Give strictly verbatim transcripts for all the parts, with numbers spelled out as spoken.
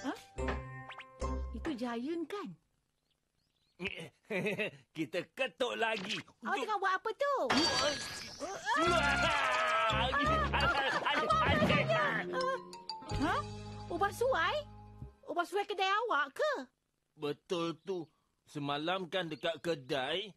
Hah? Itu Jayun kan? Kita ketuk lagi. Awak tengah buat apa tu? Hah? Ubat suai? Ubat suai kedai awak ke? Betul tu. Semalam kan dekat kedai.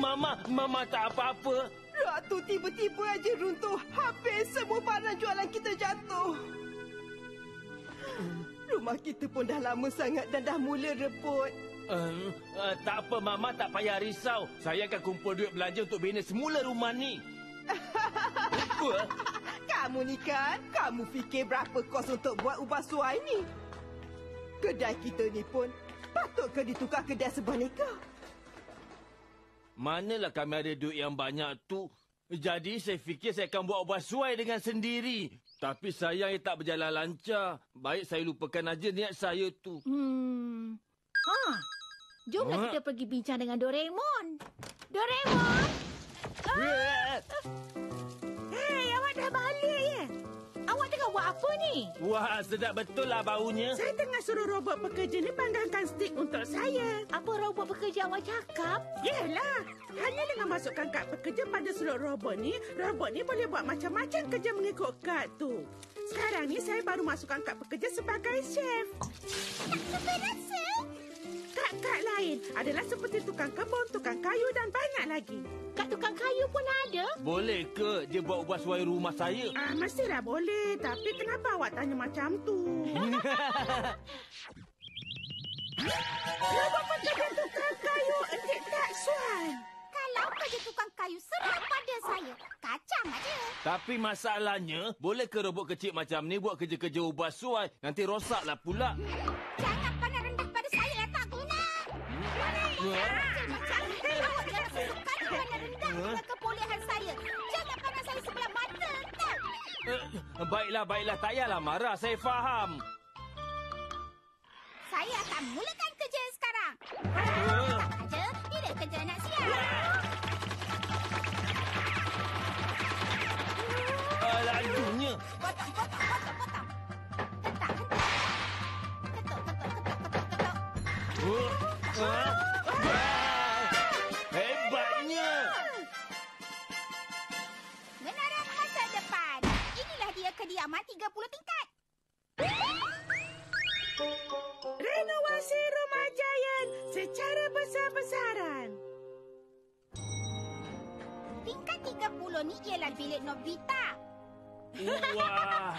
Mama, Mama tak apa-apa. Ratu tiba-tiba aja runtuh. Habis semua barang jualan kita jatuh. Rumah kita pun dah lama sangat dan dah mula reput. Uh, uh, tak apa, Mama tak payah risau. Saya akan kumpul duit belanja untuk bina semula rumah ni. Kamu ni kan, kamu fikir berapa kos untuk buat ubah suai ni? Kedai kita ni pun patut ke ditukar kedai sebaneka? Manalah kami ada duit yang banyak tu. Jadi saya fikir saya akan buat ubah suai dengan sendiri. Tapi sayang ia tak berjalan lancar. Baik saya lupakan aja niat saya tu. Hmm. Ha. Jomlah ha? Kita pergi bincang dengan Doraemon. Doraemon. Ah! Hei, awak dah balik ya? Awak tengah buat apa ni? Wah, sedap betul lah baunya. Saya tengah suruh robot pekerja ni panggangkan stik untuk saya. Apa robot pekerja awak cakap? Yelah, hanya dengan masukkan kad pekerja pada slot robot ni, robot ni boleh buat macam-macam kerja mengikut kad tu. Sekarang ni saya baru masukkan kad pekerja sebagai chef. Tak terasa. Kad-kad lain adalah seperti tukang kebun, tukang kayu dan banyak lagi. Kad tukang kayu pun ada? Boleh ke dia buat ubah suai rumah saya? Ah, mestilah boleh. Tapi kenapa awak tanya macam tu? Robot pekerja tukang kayu encik tak suai. Kalau kerja tukang kayu serah pada saya, kacang aja. Tapi masalahnya, boleh ke robot kecil macam ni buat kerja-kerja ubah suai? Nanti rosaklah pula. Kepolehan saya. Jangan pandang saya sebelah mata, tak? Eh, baiklah, baiklah. Tak payahlah marah. Saya faham. Saya akan mulakan kerja sekarang. Orang tak kerja, bila kerja nak siap. Aduhnya. Potong, potong, potong, potong. Ketak, ketak. Ketuk, ketuk, ketuk, ketuk, ketuk. Oh, ah. Kediaman tiga puluh tingkat. Renovasi rumah Jayan secara besar-besaran. Tingkat tiga puluh ni ialah bilik Nobita. Wah.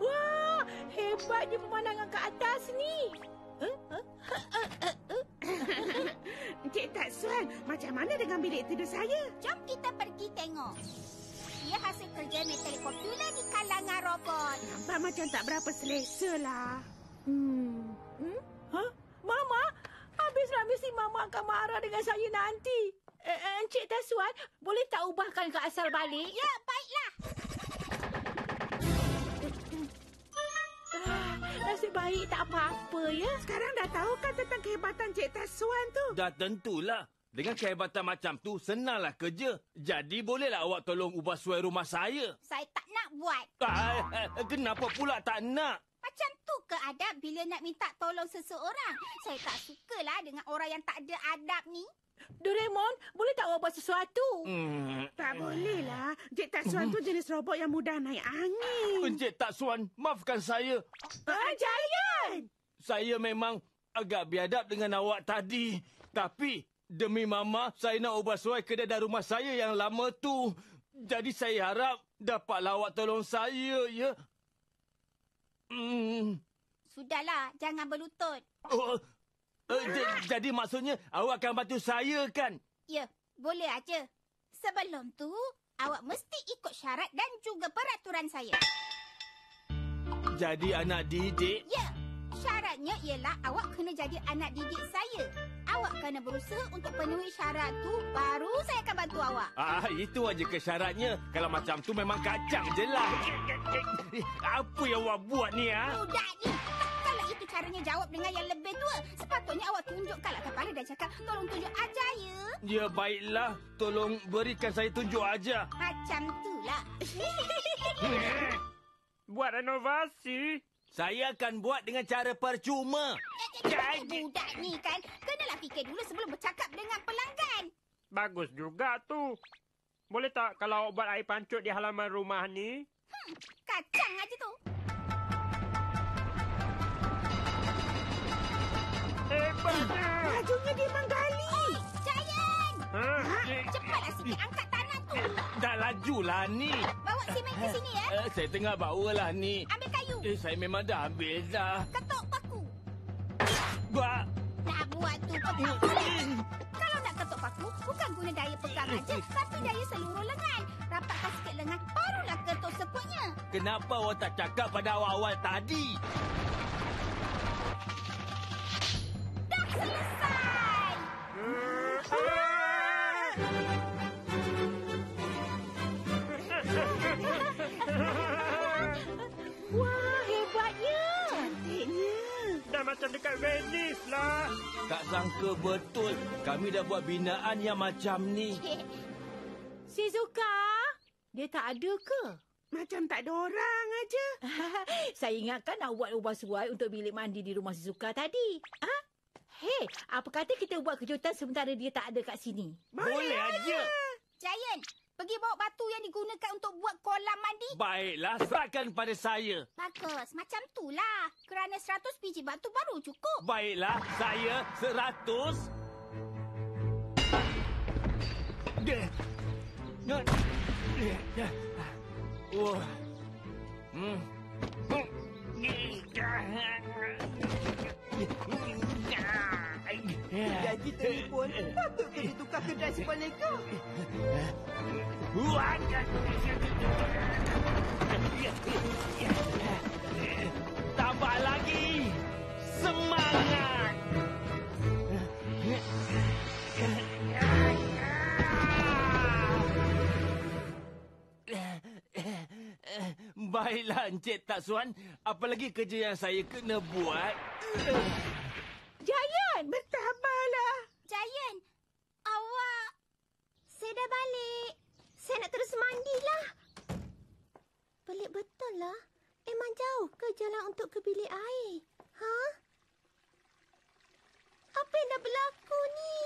Wah, hebatnya pemandangan ke atas ni. Encik Tak Suan, macam mana dengan bilik tidur saya? Jom kita pergi tengok. Ia hasil kerja metalik popular di kalangan robot. Nampak macam tak berapa selesa lah. Hmm. Hmm? Hah? Mama? Habislah mesti Mama akan marah dengan saya nanti. Eh, Encik Tak Suan, boleh tak ubahkan ke asal balik? Ya, baiklah. Nasib baik tak apa-apa, ya? Sekarang dah tahu kan tentang kehebatan Encik Tak Suan tu? Dah tentulah. Dengan kehebatan macam tu, senanglah kerja. Jadi bolehlah awak tolong ubah suai rumah saya. Saya tak nak buat. Ah, kenapa pula tak nak? Macam tu ke adab bila nak minta tolong seseorang? Saya tak sukalah dengan orang yang tak ada adab ni. Doraemon, boleh tak awak buat sesuatu? Hmm. Tak bolehlah. Encik Tak Suan tu jenis robot yang mudah naik angin. Encik Tak Suan, maafkan saya. Ah, Jayan! Saya memang agak biadab dengan awak tadi. Tapi... demi Mama, saya nak ubah suai kedai dan rumah saya yang lama tu. Jadi saya harap dapatlah awak tolong saya, ya? Hmm. Sudahlah, jangan berlutut. Oh, eh, jadi maksudnya awak akan bantu saya, kan? Ya, boleh aja. Sebelum tu, awak mesti ikut syarat dan juga peraturan saya. Jadi anak didik? Ya, syaratnya ialah awak kena jadi anak didik saya. Awak kena berusaha untuk penuhi syarat tu, baru saya akan bantu awak. Ah, itu aja ke syaratnya. Kalau macam tu memang kacang je lah. Apa yang awak buat ni, ha? Budak ni, kalau itu sekarangnya jawab dengan yang lebih tua. Sepatutnya awak tunjukkanlah kepada dan cakap, tolong tunjuk aja ya. Ya, baiklah. Tolong berikan saya tunjuk aja. Macam itulah. Buat renovasi? Saya akan buat dengan cara percuma. Budak ni kan, kenalah fikir dulu sebelum bercakap dengan pelanggan. Bagus juga tu. Boleh tak kalau awak buat air pancut di halaman rumah ni? Hmm, kacang aja tu. Hebatnya. Bajunya dia menggali. Oh, Giant. Ha? Ha? Cepatlah sikit angkat tanah tu. Dah lajulah ni. Bawa simen ke sini ya. Eh, saya tengah bawa lah ni. Ambil kayu. Eh, saya memang dah ambil dah. Ketuk paku. Buat. Nak buat tu pun tak boleh. Kalau nak ketuk paku, bukan guna daya pegang aja, tapi daya seluruh lengan. Rapatkan sikit lengan, barulah ketuk seputnya. Kenapa awak tak cakap pada awal-awal tadi? Selesai! Wah, hebatnya! Cantiknya! Dah macam dekat Venice lah! Tak sangka betul, kami dah buat binaan yang macam ni. Shizuka, dia tak ada ke? Macam tak ada orang aja. Saya ingatkan nak buat ubah suai untuk bilik mandi di rumah Shizuka tadi. Ha? Hei, apa kata kita buat kejutan sementara dia tak ada kat sini? Boleh, Boleh aja. Giant, pergi bawa batu yang digunakan untuk buat kolam mandi. Baiklah, serahkan pada saya. Bagus, macam itulah. Kerana seratus biji batu baru cukup. Baiklah, saya seratus. Oh. Hmm. Gaji telefon patut pergi tukar kedai sepaneka. Tambah lagi semangat. Baiklah, Encik Tatsuan. Apa lagi kerja yang saya kena buat? Giant, bertahanlah. Giant, awak... Saya dah balik. Saya nak terus mandilah. Pelik betul lah. Memang jauh ke jalan untuk ke bilik air? Ha? Apa yang dah berlaku ni?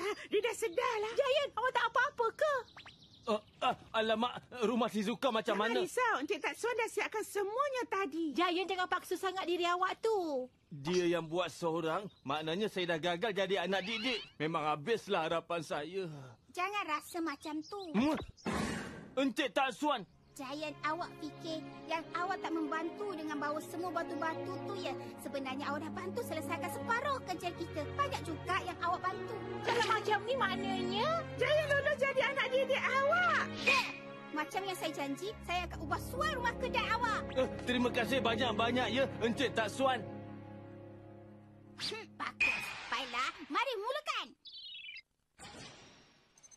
Ah, dia dah sedar lah. Giant, awak tak apa-apa ke? Uh, uh, alamak, rumah Shizuka macam mana? Jangan risau, Encik Tatsuan dah siapkan semuanya tadi. Giant, jangan paksa sangat diri awak tu. Dia yang buat seorang, maknanya saya dah gagal jadi anak didik. Memang habislah harapan saya. Jangan rasa macam tu. Hmm? Encik Tatsuan. Giant, awak fikir yang awak tak membantu dengan bawa semua batu-batu tu ya. Sebenarnya awak dah bantu selesaikan separuh kerja kita. Banyak juga yang awak bantu. Kalau macam ni maknanya Giant lulus jadi anak didik awak. Eh, macam yang saya janji, saya akan ubah suai rumah kedai awak. Eh, terima kasih banyak-banyak ya, Encik Tatsuan. Hmm, bagus. Baiklah, mari mulakan.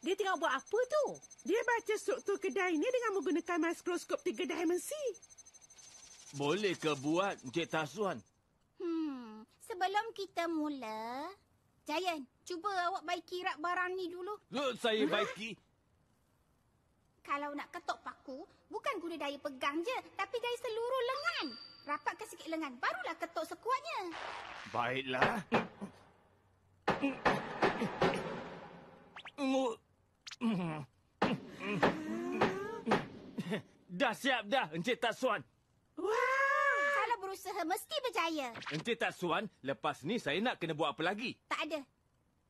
Dia tengah buat apa tu? Dia baca struktur kedai ni dengan menggunakan mikroskop tiga dimensi. Boleh ke buat, Encik Tatsuan? Hmm, sebelum kita mula, Giant, cuba awak baiki rak barang ni dulu. Loh, saya baiki. Kalau nak ketuk paku, bukan guna daya pegang je, tapi daya seluruh lengan. Rapatkan sikit lengan, barulah ketuk sekuatnya. Baiklah. Dah siap dah, Encik Tatsuan. Wah! Kalau berusaha, mesti berjaya. Encik Tatsuan, lepas ni saya nak kena buat apa lagi? Tak ada.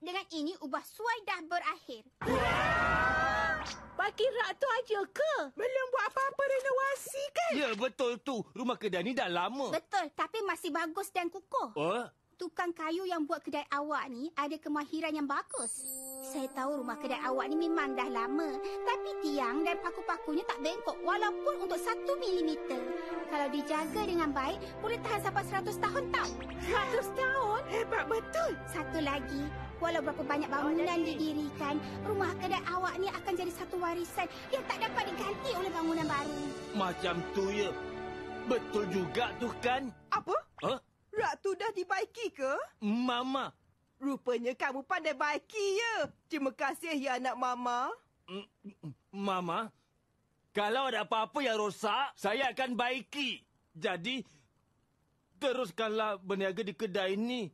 Dengan ini, ubah suai dah berakhir. Wah! Bagi rak tu aja ke? Belum buat apa-apa renovasi kan? Ya, betul tu. Rumah kedai ni dah lama. Betul, tapi masih bagus dan kukuh. Oh? Tukang kayu yang buat kedai awak ni ada kemahiran yang bagus. Saya tahu rumah kedai awak ni memang dah lama. Tapi tiang dan paku-pakunya tak bengkok walaupun untuk satu milimeter. Kalau dijaga dengan baik, boleh tahan sampai seratus tahun tau. Seratus tahun? Hebat betul. Satu lagi, walau berapa banyak bangunan didirikan, rumah kedai awak ni akan jadi satu warisan yang tak dapat diganti oleh bangunan baru. Macam tu ya. Betul juga tu kan? Apa? Huh? Rak tu dah dibaiki ke? Mama. Rupanya kamu pandai baiki ya. Terima kasih ya anak Mama. Mama, kalau ada apa-apa yang rosak, saya akan baiki. Jadi, teruskanlah berniaga di kedai ini.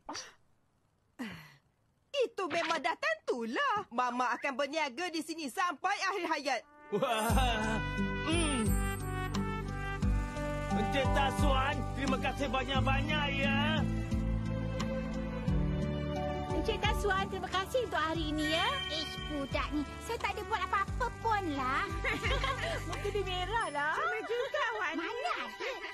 Itu memang dah tentulah. Mama akan berniaga di sini sampai akhir hayat. Encik Suan, terima kasih banyak-banyak ya. Encik Suan, terima kasih untuk hari ini ya. Eh, budak ni. Saya tak ada buat apa-apa pun lah. Mungkin dia merah lah. Cuma juga awak ni. Mana ada?